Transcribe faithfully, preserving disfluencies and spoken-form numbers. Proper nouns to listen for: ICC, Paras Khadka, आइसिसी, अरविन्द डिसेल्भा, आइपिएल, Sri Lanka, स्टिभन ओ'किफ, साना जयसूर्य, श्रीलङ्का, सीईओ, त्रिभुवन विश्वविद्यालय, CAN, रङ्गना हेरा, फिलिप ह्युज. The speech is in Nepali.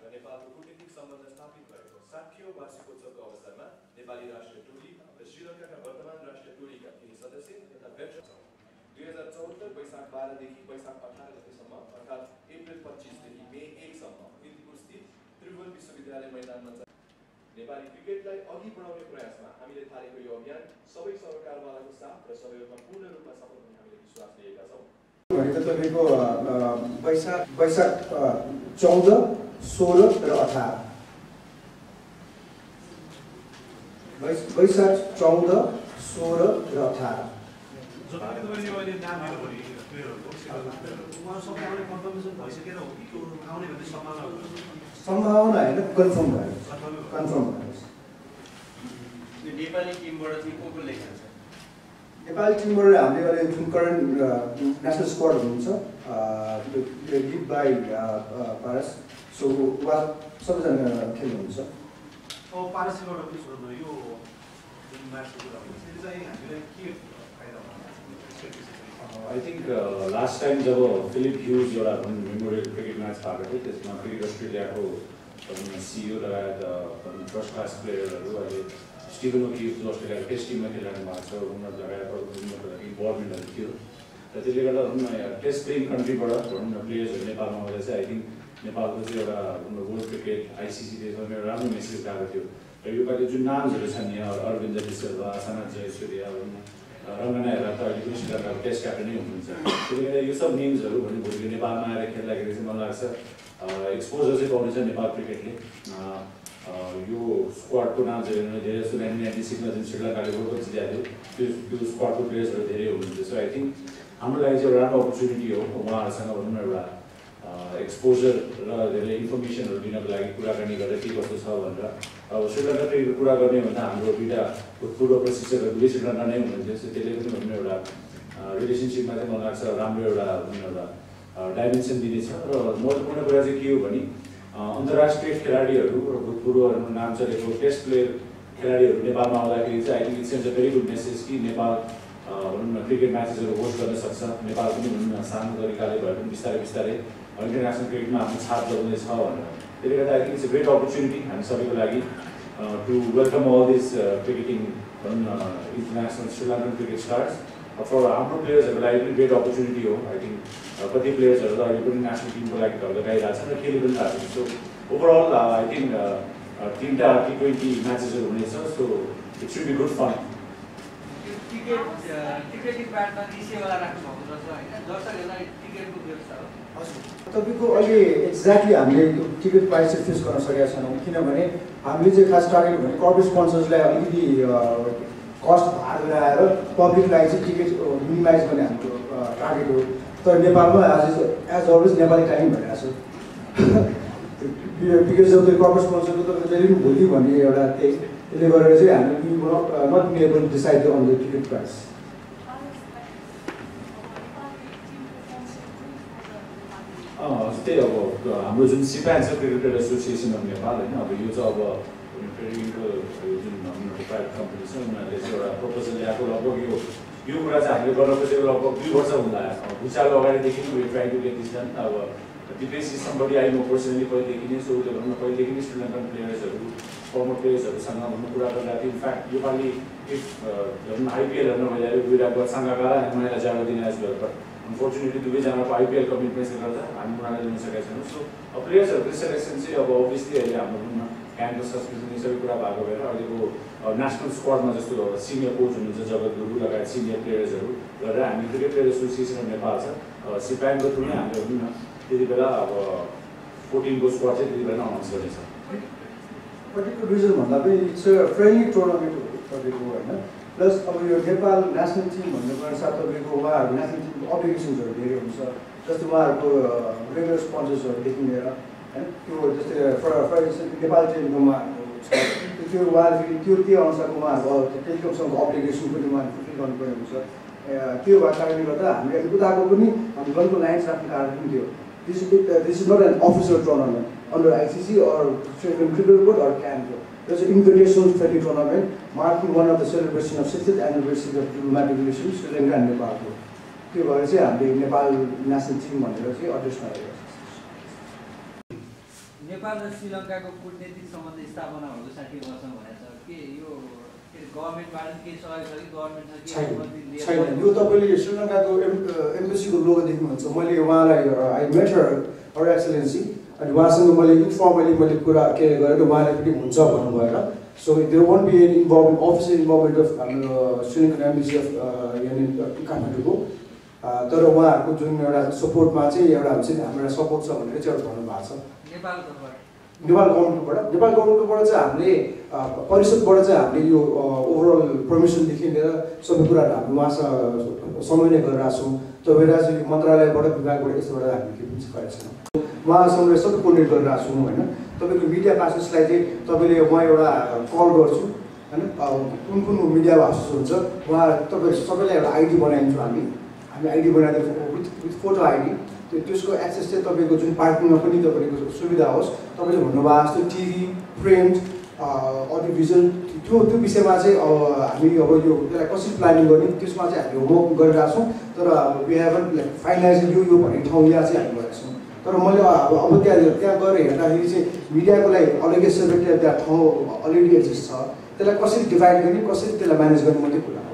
the Nepal Kutipik Sambandha Stapit Bhayeko sathiyau Varshikotsav Avasarma Nepali Rashtriya Toli र श्रीलंका का वर्तमान राष्ट्रिय टोली का तीन सदस्य तथा वेटरन दुई हजार चौहत्तर वैशाख बाह्र देखि वैशाख अठार गतेसम्म अर्थात् अप्रिल पच्चीस देखि मे एक सम्म इन्दिपुर स्थित त्रिभुवन विश्वविद्यालय मैदानमा नेपाली क्रिकेटलाई अघि बढाउने प्रयासमा हामीले थालेको यो अभियान सबै सरकारवालाको साथ र सबैको पूर्ण रूपमा सफल हुने हामीले विश्वास लिएका छौँ। अहिले तपाईको वैशाख वैशाख चौध सोह्र र अठार वैशाख चौध सोह्र र अठार सम्भावना हैन कन्फर्म भयो कन्फर्म भयो नेपाली टिमबाट चाहिँ को को लेख्छ नेपाली टिमबाट हामीले अहिले जुन करेन्ट नेशनल स्क्वाड हुनुहुन्छ लिड बाइ पारस सो वा सबैजना खेल्नुहुन्छ ओ पारसिबाट पनि सोध्नु यो जुन मार्सको कुरा हुन्छ त्यसले चाहिँ हामीलाई के फाइदा हुन्छ? आई थिंक लास्ट टाइम जब फिलिप ह्युज एउटा मेमोरियल क्रिकेट म्याच भएको थियो त्यसमा क्रिकेट अस्ट्रेलियाको सीईओ लगायत फर्स्ट क्लास प्लेयरहरू अहिले स्टिभन ओ'किफ अस्ट्रेलियाको टेस्ट टिममा खेलिरहनु भएको छ उनीहरू लगायत इन्भल्भमेन्टहरू थियो र त्यसले गर्दा टेस्ट प्लेइङ कन्ट्रीबाट भनौँ न प्लेयर्सहरू नेपालमा आएर चाहिँ आई थिंक नेपालको चाहिँ एउटा वर्ल्ड क्रिकेट आइसिसी देशमा एउटा राम्रो मेसेज गएको थियो र योपालि जुन नामहरू छन् यहाँ अरविन्द डिसेल्भा साना जयसूर्य रङ्गना हेरा त अहिले पनि श्रीलङ्काको टेस्ट क्याप्टनै हुनुहुन्छ त्यसले गर्दा यो सब नेम्सहरू भने भोलि नेपालमा आएर खेल्दाखेरि चाहिँ मलाई लाग्छ एक्सपोजर चाहिँ पाउनेछ नेपाल क्रिकेटले। यो स्क्वाडको नाम चाहिँ हेर्नु धेरै जस्तो नाइन्टिन नाइन्टी सिक्समा जुन श्रीलङ्काले वर्ल्ड कप जिताएको थियो त्यो स्क्वाडको प्लेयर्सहरू धेरै हुनुहुन्छ सो आई थिङ्क हाम्रो लागि चाहिँ एउटा राम्रो अपर्च्युनिटी हो उहाँहरूसँग भनौँ न एउटा एक्सपोजर र धेरै इन्फर्मेसनहरू लिनको लागि कुराकानी गरेर के कस्तो छ भनेर। अब श्रीलङ्काको कुरा गर्ने भन्दा हाम्रो दुईवटा भूतपूर्व प्रशिक्षकहरू श्रीलङ्का नै हुनुहुन्थ्यो त्यसले पनि भन्नु एउटा रिलेसनसिपमा चाहिँ मलाई लाग्छ राम्रो एउटा एउटा डाइमेन्सन दिनेछ र महत्त्वपूर्ण कुरा चाहिँ के हो भने अन्तर्राष्ट्रिय खेलाडीहरू र भूतपूर्वहरूको नाम चलेको टेस्ट प्लेयर खेलाडीहरू नेपालमा आउँदाखेरि चाहिँ I think it's a very good message कि नेपाल भनौँ न क्रिकेट म्याचेसहरू होस्ट गर्न सक्छ नेपाल पनि भनौँ न सानो तरिकाले भए पनि बिस्तारै बिस्तारै इन्टरनेसनल क्रिकेटमा आफ्नो छाप जगाउँदैछ भनेर। त्यसले गर्दा I think it's a great opportunity हामी सबैको लागि to welcome all this cricketing भनौँ न international Sri Lankan cricket stars for हाम्रो प्लेयर्सहरूको लागि पनि ग्रेट अपर्च्युनिटी हो। आई थिङ्क कति प्लेयर्सहरू त अहिले पनि नेसनल टिमको लागि धक्काइरहेको छन् र खेलि पनि रहेको छ सो ओभरअल आई थिङ्क तिनवटा टी ट्वेन्टी म्याचेसहरू हुनेछ so it should be good fun. तपाईँको अहिले एक्ज्याक्टली हामीले टिकट प्राइस चाहिँ फिक्स गर्न सकेका छैनौँ किनभने हामीले चाहिँ खास टार्गेट भने कर्पोरेट स्पोन्सर्सलाई अलिकति कस्ट भार गराएर पब्लिकलाई चाहिँ टिकट मिनिमाइज गर्ने हाम्रो टार्गेट हो तर नेपालमा as as always Nepali time भइरहेको छ बिकज अफ द कर्पोरेट स्पोन्सरको तपाईँको जहिले पनि भोलि भन्ने एउटा त्यही त्यसले गरेर चाहिँ हामी not be able to decide on the ticket price. त्यही अब हाम्रो जुन सिप्यान छ क्रिकेट एसोसिएसन अफ नेपाल होइन अब यो चाहिँ अब क्रिकेटको जुन प्राइभेट कम्पनी छ उनीहरूले चाहिँ एउटा प्रपोजल ल्याएको लगभग यो यो कुरा चाहिँ हामीले गर्न खोजेको लगभग दुई वर्ष हुँदा भुसाको अगाडिदेखि ट्राइडन अब विदेशी सम्बन्धी आई म पर्सनली पहिलेदेखि नै सो त्यो भनौँ न पहिलेदेखि नै श्रीलङ्कन प्लेयर्सहरू फर्मर प्लेयर्सहरूसँग भन्नु कुरा गर्दाखेरि इनफ्याक्ट योपालि इफ भनौँ न आइपिएल हेर्न भइरहेको दुईवटा साङ्गाकारा अनि मलाई जाडो दिन आजबाट अनफोर्चुनेटली दुवैजनाको आइपिएल कमिटमेन्ट्सले गर्दा हामी उनीहरूलाई लिन सकेका छैनौँ। सो अब प्लेयर्सहरूको सेलेक्सन चाहिँ अब अभियसली अहिले हाम्रो भनौँ न क्यानको संस्कृति सबै कुरा भएको भएर अहिलेको नेसनल स्क्वाडमा जस्तो सिनियर कोच हुनुहुन्छ जगत गुरु लगायत सिनियर प्लेयर्सहरू गरेर हामी cricket player association of Nepal छ सिप्यानको थ्रु नै हामीले भनौँ न त्यति बेला अब फोर्टिनको स्क्वाड चाहिँ त्यति बेला नै अनाउन्स गर्नेछ। पर्टिकुलर रिजन भन्दा पनि इट्स अ फ्रेन्डली टुर्नामेन्ट तपाईँको होइन प्लस अब यो नेपाल नेसनल टिम भन्नुको साथ तपाईँको उहाँहरू नेसनल टिमको अप्लिकेसन्सहरू धेरै हुन्छ जस्तो उहाँहरूको रेगुलर स्पोन्सर्सहरूदेखि लिएर होइन त्यो जस्तै फर एक्जाम्पल नेपाल टेलिकम उहाँहरूको त्यो उहाँहरू त्यो त्यो अनुसारको उहाँहरूको टेलिकमसँगको अप्लिकेसन पनि उहाँहरू फुलफिल गर्नुपर्ने हुन्छ। त्यो भएको कारणले गर्दा हामीले उताको पनि हामी गलको लाइन्स राख्ने कारण पनि थियो This is, uh, this is not an official tournament under I C C or Cricket Board or C A N. There's an invitational friendly tournament marking one of the celebration of sixtieth anniversary of diplomatic relations Sri Lanka and Nepal. त्यो भएर चाहिँ हामीले नेपाल नेसनल टिम भनेर चाहिँ अड्रेस गरेको छ। नेपाल र श्रीलङ्काको कूटनीतिक सम्बन्ध स्थापना हुँदै साठी वर्षमा भनेछ के यो गभर्नमेन्टबाट के सहयोग छ कि गभर्नमेन्टले छैन यो तपाईले श्रीलङ्काको एम्बेसीको लोगो देख्नुहुन्छ मैले उहाँलाई आई मेट हर हर एक्सेलेन्सी अनि उहाँसँग मैले इन्फर्मली मैले कुरा के गरेर उहाँले पनि हुन्छ भन्नु भएर so there won't be any involvement official involvement of हाम्रो श्रीलङ्कन एम्बेसी अफ यानि काठमाडौँको तर उहाँहरुको जुन एउटा सपोर्टमा चाहिँ एउटा हुन्छ नि हाम्रो सपोर्ट छ भनेर चाहिँ भन्नु भएको छ नेपाल गभर्नमेन्ट नेपाल गभर्नमेन्टबाट नेपाल गभर्नमेन्टबाट चाहिँ हामीले परिषदबाट चाहिँ हामीले यो ओभरअल प्रमोसनदेखि लिएर सबै कुराहरू हामी उहाँसँग समन्वय गरेका छौँ तर वेराज मन्त्रालयबाट विभागबाट यसबाट हामीले के पनि गरेका छैनौँ उहाँसँग सबै कोर्डिनेट गरेका छौँ होइन तपाईँको मिडिया हाउसेसलाई चाहिँ तपाईँले म एउटा कल गर्छु होइन कुन कुन मिडिया हाउसेस हुन्छ उहाँ तपाईँ सबैलाई एउटा आइडी बनाइदिन्छौँ हामी हामी आइडी बनाइदिन्छौँ विथ विथ फोटो आइडी त्यो त्यसको एक्सेस चाहिँ तपाईँको जुन पार्किङमा पनि तपाईँको सुविधा होस् तपाईँले भन्नुभएको जस्तो टिभी प्रिन्ट अडियोभिजुअल त्यो त्यो विषयमा चाहिँ हामी अब यो त्यसलाई कसरी प्लानिङ गर्ने त्यसमा चाहिँ हामी होमवर्क गरेका छौँ तर वी हेभन लाइक फाइनान्स यो यो भन्ने ठाउँ यहाँ चाहिँ हामी गरेका छौँ तर मैले अब अब त्यहाँ त्यहाँ गएर हेर्दाखेरि चाहिँ मिडियाको लागि अलग्गै सेभेन्टी त्यहाँ ठाउँ अलरेडी एक्जिस्ट छ त्यसलाई कसरी डिभाइड गर्ने कसरी त्यसलाई म्यानेज गर्ने मात्रै कुरा